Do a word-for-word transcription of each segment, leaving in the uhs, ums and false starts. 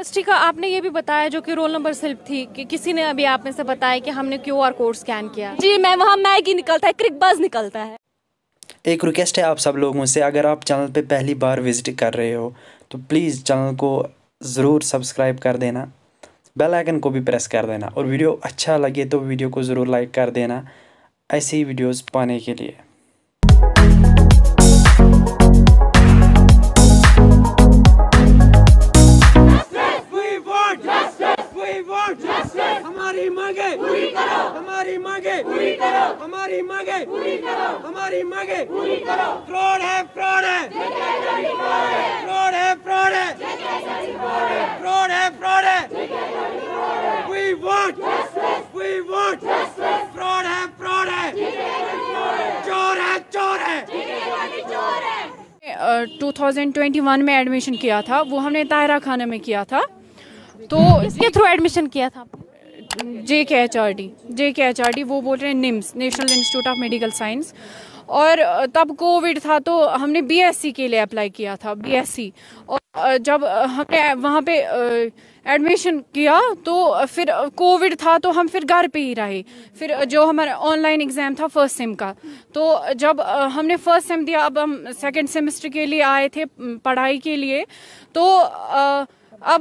ST का आपने ये भी बताया जो कि रोल नंबर स्लिप थी कि किसी ने अभी आप में से बताया कि हमने क्यूआर कोड स्कैन किया। जी मैम, वहाँ मैगी निकलता है, क्रिकबाज निकलता है। एक रिक्वेस्ट है आप सब लोगों से, अगर आप चैनल पे पहली बार विजिट कर रहे हो तो प्लीज़ चैनल को ज़रूर सब्सक्राइब कर देना, बेल आइकन को भी प्रेस कर देना और वीडियो अच्छा लगे तो वीडियो को ज़रूर लाइक कर देना ऐसी वीडियोस पाने के लिए। हमारी मांगे पूरी करो, हमारी मांगे पूरी करो, हमारी मांगे पूरी करो, हमारी मांगे पूरी करो। फ्रॉड है, फ्रॉड है, फ्रॉड है, फ्रॉड है, फ्रॉड है, फ्रॉड है। We want, we want. Fraud है, फ्रॉड है, चोर है, चोर है। दो हज़ार इक्कीस में एडमिशन किया था, वो हमने ताहिरा खानम में किया था। तो इसके थ्रू एडमिशन किया था जे के एच आर डी। जे के एच आर डी वो बोल रहे हैं NIMS, national institute of medical science. और तब कोविड था तो हमने बी एस सी के लिए अप्लाई किया था, बी एस सी। और जब हमने वहाँ पे एडमिशन किया तो फिर कोविड था तो हम फिर घर पे ही रहे। फिर जो हमारा ऑनलाइन एग्ज़ाम था फर्स्ट सेम का, तो जब हमने फर्स्ट सेम दिया, अब हम सेकेंड सेमेस्टर के लिए आए थे पढ़ाई के लिए, तो अब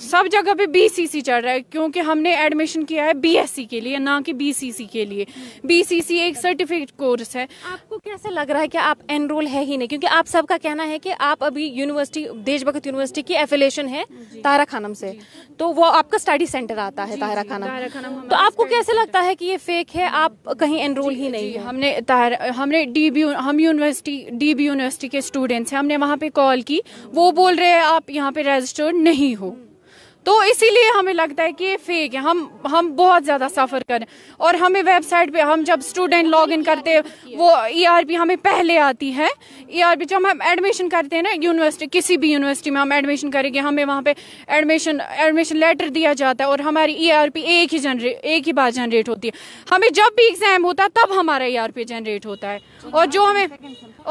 सब जगह पे बी सी सी चल रहा है क्योंकि हमने एडमिशन किया है बी एस सी के लिए, ना कि बी सी सी के लिए। बी सी सी एक सर्टिफिकेट कोर्स है। आपको कैसे लग रहा है कि आप एनरोल है ही नहीं, क्योंकि आप सबका कहना है कि आप अभी यूनिवर्सिटी देशभक्त यूनिवर्सिटी की एफिलिएशन है ताहिरा खानम से, तो वो आपका स्टडी सेंटर आता है ताहिरा खानम। तो आपको कैसे लगता है कि ये फेक है, आप कहीं एनरोल ही नहीं है? हमने ताहिरा हमने डी बी यू हम university D B U university के स्टूडेंट्स हैं, हमने वहाँ पे कॉल की, वो बोल रहे हैं आप यहाँ पे रजिस्टर्ड नहीं हो। तो इसीलिए हमें लगता है कि ये फेक है। हम हम बहुत ज़्यादा सफ़र करें और हमें वेबसाइट पे हम जब स्टूडेंट लॉगिन करते हैं वो ई आर पी हमें पहले आती है। ई आर पी जब हम एडमिशन करते हैं ना यूनिवर्सिटी, किसी भी यूनिवर्सिटी में हम एडमिशन करेंगे, हमें वहाँ पे एडमिशन एडमिशन लेटर दिया जाता है और हमारी ई आर पी एक ही जनरे एक ही बार जनरेट होती है। हमें जब भी एग्ज़ाम होता है तब हमारा ई आर पी जनरेट होता है। और जो हमें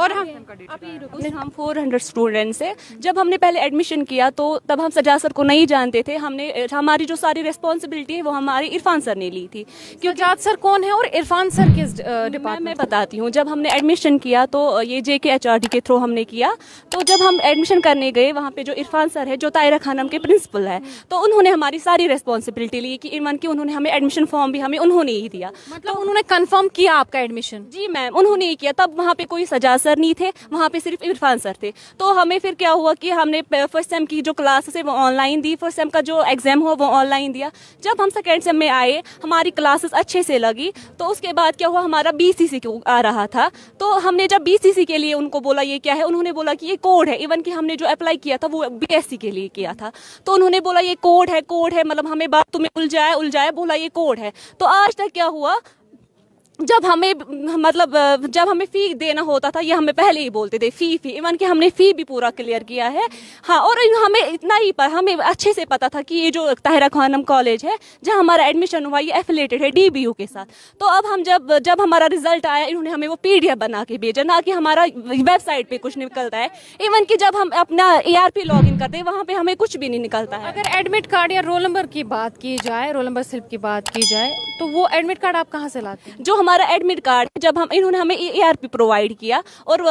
और हम हम फोर हंड्रेड स्टूडेंट्स हैं। जब हमने पहले एडमिशन किया तो तब हम सज्जाद सर को नहीं जानते थे। हमने हमारी जो सारी रिस्पॉन्सिबिलिटी है वो हमारे इरफान सर ने ली थी। क्योंकि सज्जाद सर कौन है और इरफान सर किस डिपार्टमेंट? मैं बताती हूँ, जब हमने एडमिशन किया तो ये J K H R D के थ्रू हमने किया। तो जब हम एडमिशन करने गए वहाँ पे जो इरफान सर है जो ताहिरा खानम के प्रिंसिपल है, तो उन्होंने हमारी सारी रिस्पॉन्सिबिलिटी ली कि इवन कि उन्होंने हमें एडमिशन फॉर्म भी हमें उन्होंने ही दिया। मतलब उन्होंने कन्फर्म किया आपका एडमिशन? जी मैम, उन्होंने ही किया। तब वहाँ पे कोई सज्जाद सर नहीं थे, वहाँ पे सिर्फ इरफान सर थे। तो हमें फिर क्या हुआ कि हमने फर्स्ट सेम की जो क्लासेस है वो ऑनलाइन दी, फर्स्ट सेम का जो एग्जाम हो वो ऑनलाइन दिया। जब हम सेकेंड सेम में आए हमारी क्लासेस अच्छे से लगी। तो उसके बाद क्या हुआ, हमारा बी सी सी को आ रहा था, तो हमने जब बी सी सी के लिए उनको बोला ये क्या है, उन्होंने बोला कि ये कोड है। इवन कि हमने जो अप्लाई किया था वो बी एस सी के लिए किया था, तो उन्होंने बोला ये कोड है, कोड है, मतलब हमें बात तुम्हें उलझाया उलझाया, बोला ये कोड है। तो आज तक क्या हुआ, जब हमें मतलब जब हमें फ़ी देना होता था ये हमें पहले ही बोलते थे फ़ी फ़ी। इवन कि हमने फ़ी भी पूरा क्लियर किया है। हाँ, और हमें इतना ही पर हमें अच्छे से पता था कि ये जो ताहिरा खानम कॉलेज है जहाँ हमारा एडमिशन हुआ ये एफिलेटेड है डी बी यू के साथ। तो अब हम जब जब हमारा रिजल्ट आया इन्होंने हमें वो पी डी एफ बना के भेजा, ना कि हमारा वेबसाइट पर कुछ निकलता है। इवन कि जब हम अपना ई आर पी लॉगिन करते हैं वहाँ पर हमें कुछ भी नहीं निकलता है। अगर एडमिट कार्ड या रोल नंबर की बात की जाए, रोल नंबर स्लिप की बात की जाए, तो वो एडमिट कार्ड आप कहाँ से लाते हैं? जो हमारा एडमिट कार्ड है, जब हम इन्होंने हमें ई आर पी प्रोवाइड किया और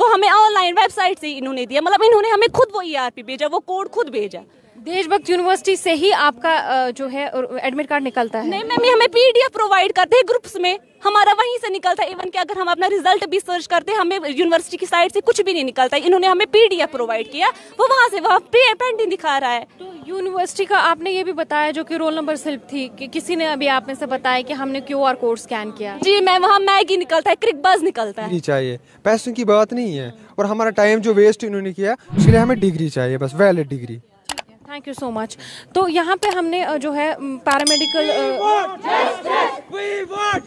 वो हमें ऑनलाइन वेबसाइट से इन्होंने दिया। मतलब इन्होंने हमें खुद वो ई आर पी भेजा, वो कोड खुद भेजा। देशभक्त यूनिवर्सिटी से ही आपका जो है एडमिट कार्ड निकलता है? नहीं मैम, हमें पी डी एफ प्रोवाइड करते हैं ग्रुप्स में, हमारा वहीं से निकलता है। इवन कि अगर हम अपना रिजल्ट भी सर्च करते हैं हमें यूनिवर्सिटी की साइड से कुछ भी नहीं निकलता है। इन्होंने हमें पी डी एफ प्रोवाइड किया, वो वहाँ से वहाँ पेंडिंग दिखा रहा है। तो यूनिवर्सिटी का आपने ये भी बताया जो कि रोल नंबर स्लिप थी कि किसी ने अभी आप में से बताया कि हमने क्यूआर कोड स्कैन किया। जी मैम, वहाँ मैगी निकलता है, क्रिकबाज निकलता है। चाहिए पैसों की बात नहीं है और हमारा टाइम जो वेस्ट इन्होंने किया उसके लिए हमें डिग्री चाहिए, बस valid degree. Thank you so much. तो यहाँ पे हमने जो है पैरामेडिकल